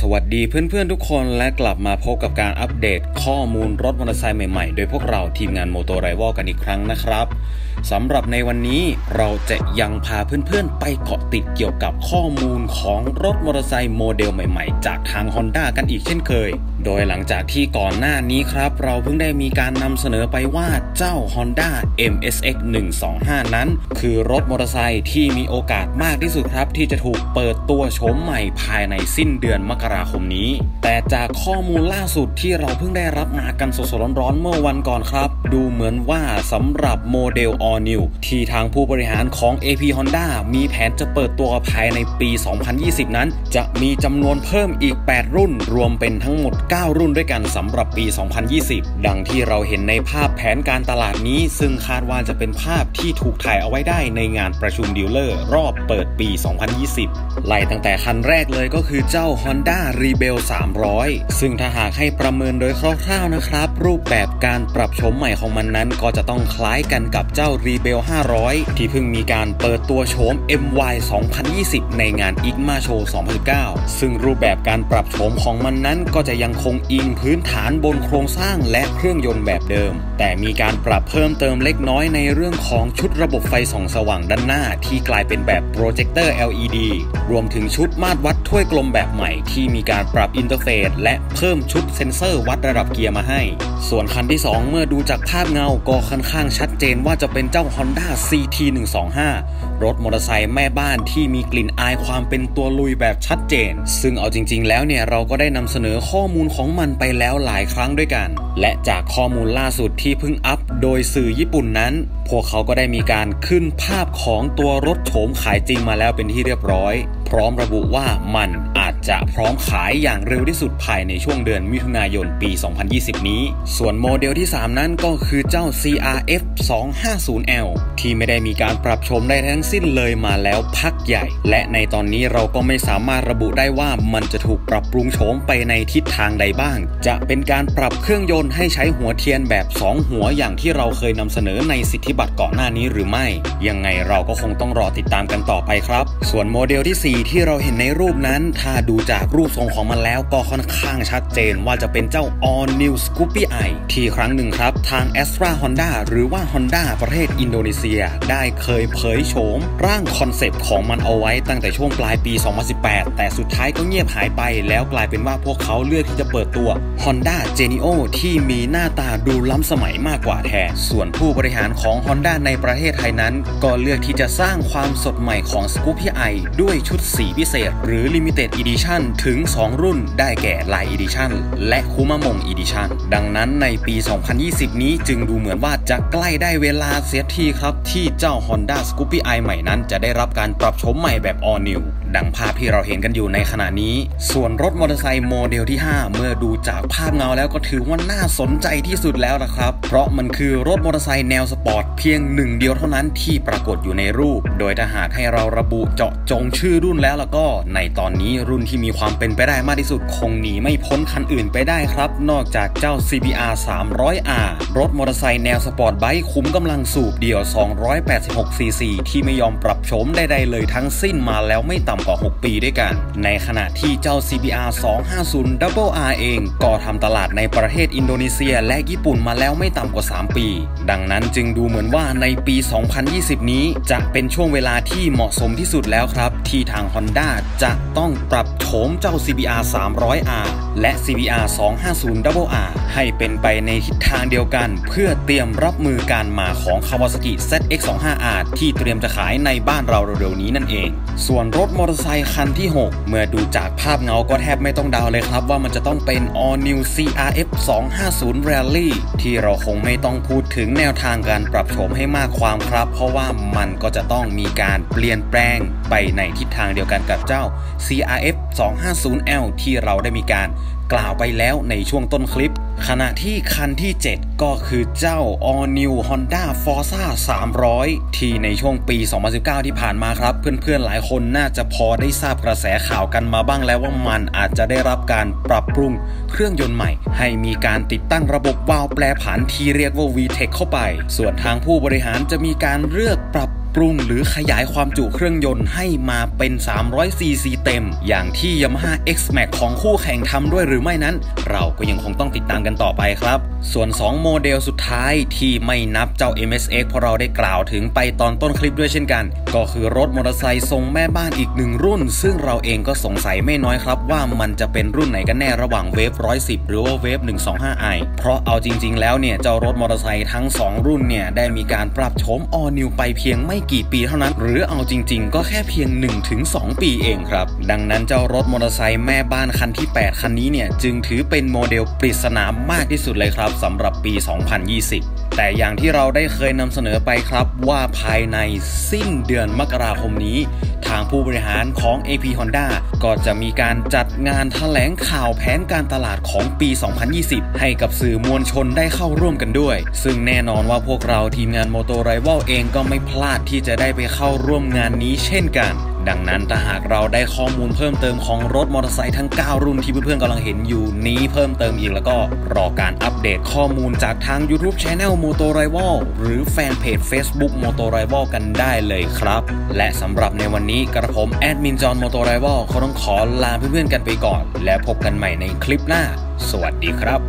สวัสดีเพื่อนๆทุกคนและกลับมาพบกับการอัปเดตข้อมูลรถมอเตอร์ไซค์ใหม่ๆโดยพวกเราทีมงาน MotoRival กันอีกครั้งนะครับสำหรับในวันนี้เราจะยังพาเพื่อนๆไปเกาะติดเกี่ยวกับข้อมูลของรถมอเตอร์ไซค์โมเดลใหม่ๆจากทาง Honda กันอีกเช่นเคยโดยหลังจากที่ก่อนหน้านี้ครับเราเพิ่งได้มีการนำเสนอไปว่าเจ้า Honda MSX 125 นั้นคือรถมอเตอร์ไซค์ที่มีโอกาสมากที่สุดครับที่จะถูกเปิดตัวโฉมใหม่ภายในสิ้นเดือนมกราคมนี้แต่จากข้อมูลล่าสุดที่เราเพิ่งได้รับมากันสดๆร้อนๆเมื่อวันก่อนครับดูเหมือนว่าสำหรับโมเดล All New ที่ทางผู้บริหารของ AP Honda มีแผนจะเปิดตัวภายในปี 2020 นั้นจะมีจำนวนเพิ่มอีก 8 รุ่นรวมเป็นทั้งหมด 9 รุ่นด้วยกันสำหรับปี 2020 ดังที่เราเห็นในภาพแผนการตลาดนี้ซึ่งคาดว่าจะเป็นภาพที่ถูกถ่ายเอาไว้ได้ในงานประชุมดีลเลอร์รอบเปิดปี 2020 ไล่ตั้งแต่คันแรกเลยก็คือเจ้า Honda Rebel 300 ซึ่งถ้าหากให้ประเมินโดยคร่าวๆนะครับรูปแบบการปรับโฉมใหม่ของมันนั้นก็จะต้องคล้ายกันกับเจ้า Rebel 500 ที่เพิ่งมีการเปิดตัวโฉม MY 2020 ในงาน IGMA Show 2019 ซึ่งรูปแบบการปรับโฉมของมันนั้นก็จะยังคงอิงพื้นฐานบนโครงสร้างและเครื่องยนต์แบบเดิมแต่มีการปรับเพิ่มเติมเล็กน้อยในเรื่องของชุดระบบไฟส่องสว่างด้านหน้าที่กลายเป็นแบบโปรเจคเตอร์ LED รวมถึงชุดมาตรวัดถ้วยกลมแบบใหม่ที่มีการปรับอินเทอร์เฟซและเพิ่มชุดเซ็นเซอร์วัดระดับเกียร์มาให้ส่วนคันที่2เมื่อดูจากภาพเงาก็ค่อนข้างชัดเจนว่าจะเป็นเจ้า Honda CT 125รถมอเตอร์ไซค์แม่บ้านที่มีกลิ่นอายความเป็นตัวลุยแบบชัดเจนซึ่งเอาจริงๆแล้วเนี่ยเราก็ได้นำเสนอข้อมูลของมันไปแล้วหลายครั้งด้วยกันและจากข้อมูลล่าสุดที่เพิ่งอัพโดยสื่อญี่ปุ่นนั้นพวกเขาก็ได้มีการขึ้นภาพของตัวรถโฉมขายจริงมาแล้วเป็นที่เรียบร้อยพร้อมระบุว่ามันอาจจะพร้อมขายอย่างเร็วที่สุดภายในช่วงเดือนมิถุนายนปี 2020 นี้ส่วนโมเดลที่3นั้นก็คือเจ้า CRF 250L ที่ไม่ได้มีการปรับโฉมได้ทั้งสิ้นเลยมาแล้วพักใหญ่และในตอนนี้เราก็ไม่สามารถระบุได้ว่ามันจะถูกปรับปรุงโฉมไปในทิศทางใดบ้างจะเป็นการปรับเครื่องยนต์ให้ใช้หัวเทียนแบบ2หัวอย่างที่เราเคยนำเสนอในสิทธิบัตรก่อนหน้านี้หรือไม่ยังไงเราก็คงต้องรอติดตามกันต่อไปครับส่วนโมเดลที่4ที่เราเห็นในรูปนั้นถ้าดูจากรูปทรงของมันแล้วก็ค่อนข้างชัดเจนว่าจะเป็นเจ้า All New Scoopy I ที่ครั้งหนึ่งครับทาง Astra Honda หรือว่า Honda ประเทศอินโดนีเซียได้เคยเผยโฉมร่างคอนเซปต์ของมันเอาไว้ตั้งแต่ช่วงปลายปี 2018 แต่สุดท้ายก็เงียบหายไปแล้วกลายเป็นว่าพวกเขาเลือกที่จะเปิดตัว Honda Genio ที่มีหน้าตาดูล้ำสมัยมากกว่าแทนส่วนผู้บริหารของ Honda ในประเทศไทยนั้นก็เลือกที่จะสร้างความสดใหม่ของ Scoopy I ด้วยชุดสีพิเศษหรือ Limited Edition ถึง 2 รุ่นได้แก่ Line Edition และ Kumamon Edition ดังนั้นในปี 2020 นี้จึงดูเหมือนว่าจะใกล้ได้เวลาเสียทีครับที่เจ้า Honda Scoopy I ใหม่นั้นจะได้รับการปรับโฉมใหม่แบบ All New ดังภาพที่เราเห็นกันอยู่ในขณะนี้ส่วนรถมอเตอร์ไซค์โมเดลที่5เมื่อดูจากภาพเงาแล้วก็ถือว่าน่าสนใจที่สุดแล้วนะครับเพราะมันคือรถมอเตอร์ไซค์แนวสปอร์ตเพียงหนึ่งเดียวเท่านั้นที่ปรากฏอยู่ในรูปโดยถ้าหากให้เราระบุเจาะจงชื่อรุ่นแล้วก็ในตอนนี้รุ่นที่มีความเป็นไปได้มากที่สุดคงหนีไม่พ้นคันอื่นไปได้ครับนอกจากเจ้า CBR 300R รถมอเตอร์ไซค์แนวสปอร์ตไบค์คุ้มกำลังสูบเดี่ยว 286cc ที่ไม่ยอมปรับโฉมใดๆเลยทั้งสิ้นมาแล้วไม่ต่ำกว่า6 ปีด้วยกันในขณะที่เจ้า CBR 250RR เองก็ทำตลาดในประเทศอินโดนีเซียและญี่ปุ่นมาแล้วไม่ต่ำกว่า3 ปีดังนั้นจึงดูเหมือนว่าในปี 2020 นี้จะเป็นช่วงเวลาที่เหมาะสมที่สุดแล้วครับที่ทาง Honda จะต้องปรับโฉมเจ้า CBR 300R และ CBR 250R ให้เป็นไปในทิศทางเดียวกันเพื่อเตรียมรับมือการมาของ Kawasaki ZX-25R ที่เตรียมจะขายในบ้านเราเร็วๆนี้นั่นเองส่วนรถมอเตอร์ไซค์คันที่6เมื่อดูจากภาพเงาก็แทบไม่ต้องเดาเลยครับว่ามันจะต้องเป็น All New CRF 250 Rally ที่เราคงไม่ต้องพูดถึงแนวทางการปรับโฉมให้มากความครับเพราะว่ามันก็จะต้องมีการเปลี่ยนแปลงไปในทิศทางเดียวกันกับเจ้า CRF 250L ที่เราได้มีการกล่าวไปแล้วในช่วงต้นคลิปขณะที่คันที่7ก็คือเจ้า All New Honda Forza 300ที่ในช่วงปี 2019 ที่ผ่านมาครับเพื่อนๆหลายคนน่าจะพอได้ทราบกระแสข่าวกันมาบ้างแล้วว่ามันอาจจะได้รับการปรับปรุงเครื่องยนต์ใหม่ให้มีการติดตั้งระบบวาล์วแปรผันที่เรียกว่า VTEC เข้าไปส่วนทางผู้บริหารจะมีการเลือกปรับ ปรุงหรือขยายความจุเครื่องยนต์ให้มาเป็น300 cc เต็มอย่างที่ Yamaha Xmax ของคู่แข่งทำด้วยหรือไม่นั้นเราก็ยังคงต้องติดตามกันต่อไปครับส่วน2โมเดลสุดท้ายที่ไม่นับเจ้า MSX เพราะเราได้กล่าวถึงไปตอนต้นคลิปด้วยเช่นกันก็คือรถมอเตอร์ไซค์ทรงแม่บ้านอีก1รุ่นซึ่งเราเองก็สงสัยไม่น้อยครับว่ามันจะเป็นรุ่นไหนกันแน่ระหว่างเวฟ110หรือว่าเวฟ 125i เพราะเอาจริงๆแล้วเนี่ยเจ้ารถมอเตอร์ไซค์ทั้ง2รุ่นเนี่ยได้มีการปรับโฉม All New ไปเพียงไม่กี่ปีเท่านั้นหรือเอาจริงๆก็แค่เพียง 1-2 ปีเองครับดังนั้นเจ้ารถมอเตอร์ไซค์แม่บ้านคันที่8คันนี้เนี่ยจึงถือเป็นโมเดลปริศนามากที่สุดเลยครับสำหรับปี 2020แต่อย่างที่เราได้เคยนำเสนอไปครับว่าภายในสิ้นเดือนมกราคมนี้ทางผู้บริหารของ AP Honda ก็จะมีการจัดงานแถลงข่าวแผนการตลาดของปี 2020 ให้กับสื่อมวลชนได้เข้าร่วมกันด้วยซึ่งแน่นอนว่าพวกเราทีมงาน MotoRival เองก็ไม่พลาดที่จะได้ไปเข้าร่วมงานนี้เช่นกันดังนั้นถ้าหากเราได้ข้อมูลเพิ่มเติมของรถมอเตอร์ไซค์ทั้ง9รุ่นที่เพื่อนๆกำลังเห็นอยู่นี้เพิ่มเติมอีกแล้วก็รอการอัปเดตข้อมูลจากทาง YouTube Channel MotoRival หรือแฟนเพจ Facebook MotoRival กันได้เลยครับและสำหรับในวันนี้กระผมแอดมินจอห์น MotoRival ขอต้องขอลาเพื่อนๆกันไปก่อนและพบกันใหม่ในคลิปหน้าสวัสดีครับ